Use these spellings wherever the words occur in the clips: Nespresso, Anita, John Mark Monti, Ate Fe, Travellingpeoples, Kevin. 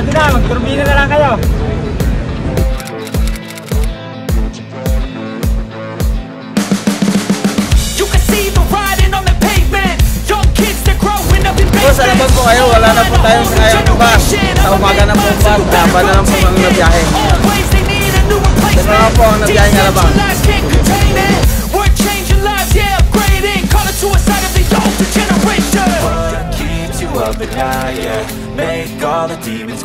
natin na, mag-turbina na lang kayo. Sa labag po kayo, wala na po tayong kayang bus. Sa umaga na po ang bus, dapat na lang po ang nabiyahe. Ito na po ang nabiyahe na labang. Up at night, yeah. Make all the demons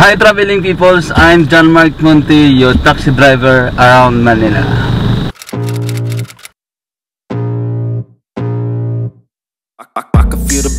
Hi traveling peoples, I'm John Mark Monti, your taxi driver around Manila. I can feel the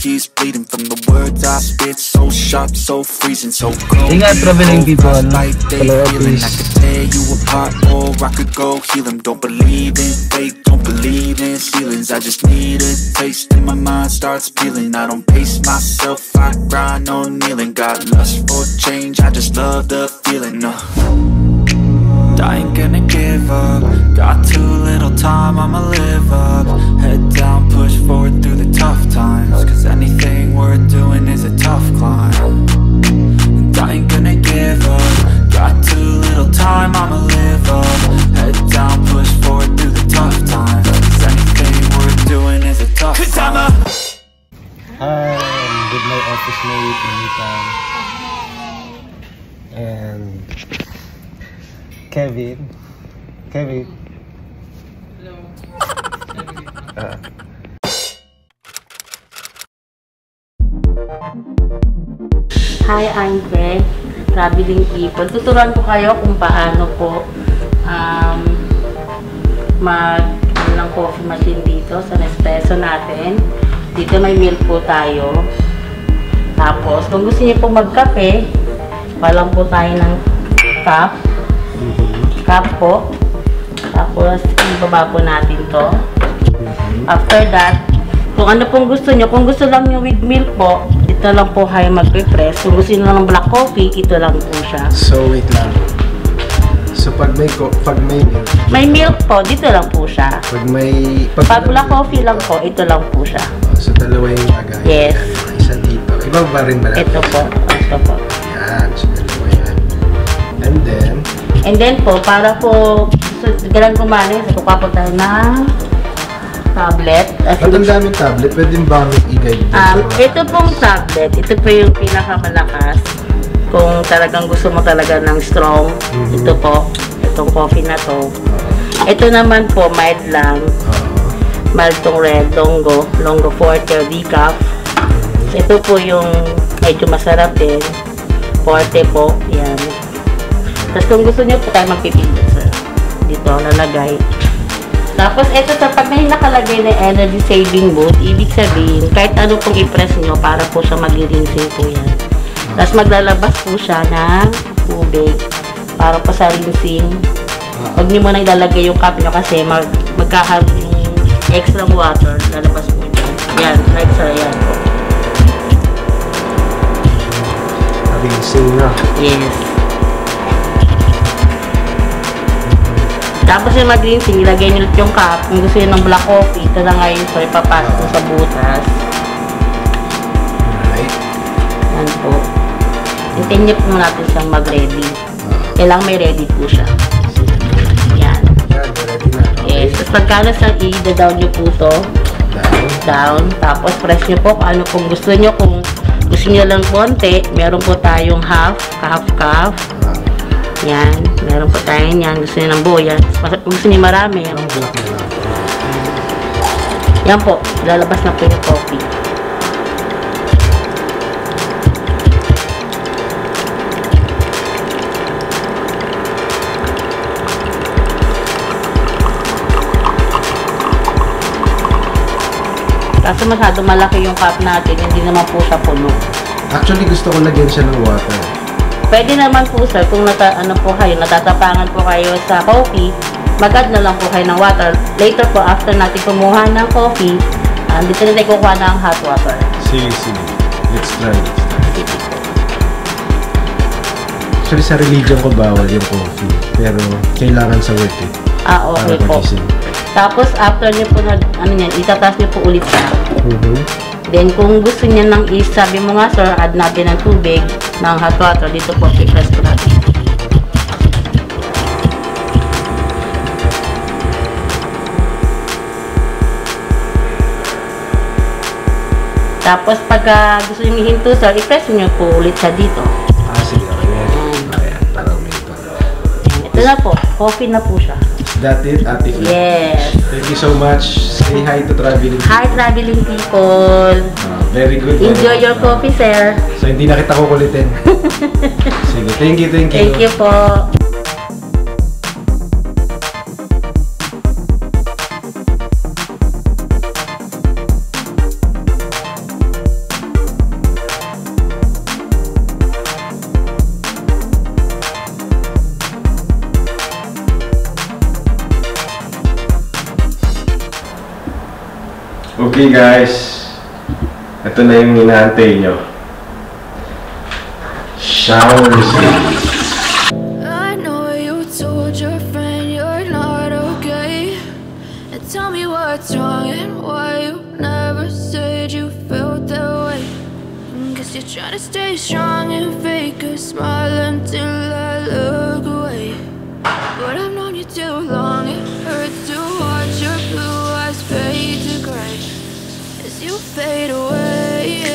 keeps bleeding from the words I spit. So sharp, so freezing, so cold. Ingat traveling people, hello please. I could tear you apart or I could go heal them. Don't believe in fate, don't believe in ceilings. I just need a taste and my mind starts peeling. I don't pace myself, I grind on kneeling. Got lust for change, I just love the feeling. I ain't gonna give up. Got too little time, I'ma live up. Head down, push forward through the tough times. Cause anything worth doing is a tough climb. And I ain't gonna give up. Got too little time, I'ma live up. Head down, push forward through the tough times. Cause anything worth doing is a tough climb. Hi, I'm with my office mate, Anita, and Kevin. Kevin. Hello. Hi, I'm Fe, traveling people. Tuturuan ko kayo kung paano po mag-ano ng coffee machine dito sa Nespresso natin. Dito may milk po tayo. Tapos, kung gusto niyo po magkape, walang po tayo ng cup. Cup po. Tapos, ibaba po natin to. After that, kung ano pong gusto niyo, kung gusto lang niyo with milk po, ito lang po kayo mag-refresh. Kung gusto niyo lang ng black coffee, ito lang po siya. So, wait lang. So, pag may milk? May milk po, dito lang po siya. Pag black coffee lang po, ito lang po siya. So, dalawa yung agay. Yes. Isa dito. Iba ba rin malapit? Ito po. Ito po. Yan. So, dalawa yan. And then po, para po, galang kumali, so, papunta na tablet. At ang daming tablet, pwede ba i-guide dito? Ito pong tablet, ito po yung pinakamalakas. Kung talagang gusto mo talaga ng strong, ito po, itong coffee na to. Ito naman po, mild lang. Maltong red, longo forte, decaf. Ito po yung medyo masarap din. Forte po, yan. Tapos kung gusto niyo po tayo magpipindot sa dito nalagay. Tapos ito sa pag may nakalagay na energy saving mode, ibig sabihin kahit ano pong i-press niyo para po siya mag-rinsing po yan. Tapos maglalabas po siya ng tubig para po sa rinsing. Huwag niyo muna ilalagay yung cup niyo kasi magkakaroon yung extra water, lalabas po dyan. Yan, right sa yan po. Rinsing na. Yes. Tapos yung mag-rinsing, ilagay nyo yung cup. Kung gusto yun ng black coffee, ito na ngayon. So, ipapasok mo sa butas. Alright. Yan po. Itinip mo natin siyang mag-ready. Kailangan may ready po siya. Yan. Yes. Tapos pagkalasal, i-down nyo po ito. Down. Tapos press nyo po kung ano kung gusto nyo. Kung gusto nyo lang konti, meron po tayong half, half, half. Yan. Meron po tayong yan. Gusto nyo ng buo. Yan. Gusto nyo marami. Yan po. Lalabas na po yung coffee. Kasi masyado malaki yung cup natin, hindi naman po siya puno. Actually, gusto ko lagyan siya ng water. Pwede naman po sir, kung ano po kayo, natatapangan po kayo sa coffee, mag-add na lang po kayo ng water. Later po, after natin kumuha ng coffee, dito na tayo kukuha ng hot water. Sige, sige. Let's try it. Actually, sa religion ko bawal yung coffee. Pero kailangan sa work eh. Ah, okay po. Tapos, after niyo po, itataas niyo po ulit siya. Then, kung gusto niya ng sabi mo nga, sir, add natin ng tubig, ng hot water. Dito po, i-press po natin. Tapos, pag gusto niyo ihinto, sir, i-press niyo po ulit siya dito. Ah, sige. Ayan. Para uminto. Ito na po. Coffee na po siya. That's it, Ate Fe. Yes. Thank you so much. Say hi to traveling people. Hi, traveling people. Very good. Enjoy your coffee, sir. So, hindi na kita kukulitin. Sige, thank you, thank you. Thank you po. Okay guys, ito na yung inaantay nyo. Shower scene. I know you told your friend you're not okay. And tell me what's wrong and why you never said you felt that way. Guess you're trying to stay strong and fake a smile until I look away. But I've known you too long, it hurts to watch your blue eyes fade to gray. You fade away,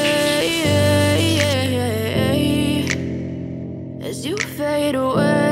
as you fade away.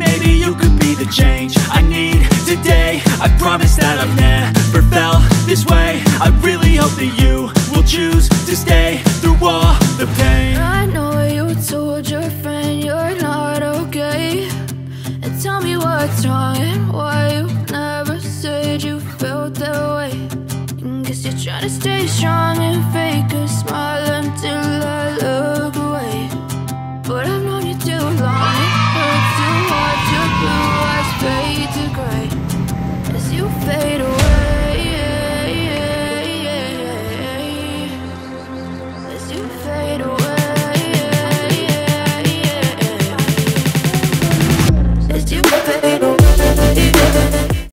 maybe you could be the change I need today. I promise that I've never felt this way. I really hope that you will choose to stay through all the pain. I know you told your friend you're not okay. And tell me what's wrong and why you never said you felt that way. And guess you're trying to stay strong and fake a smile until I look away. But I've known you too long, it hurts to watch your blue eyes fade to gray.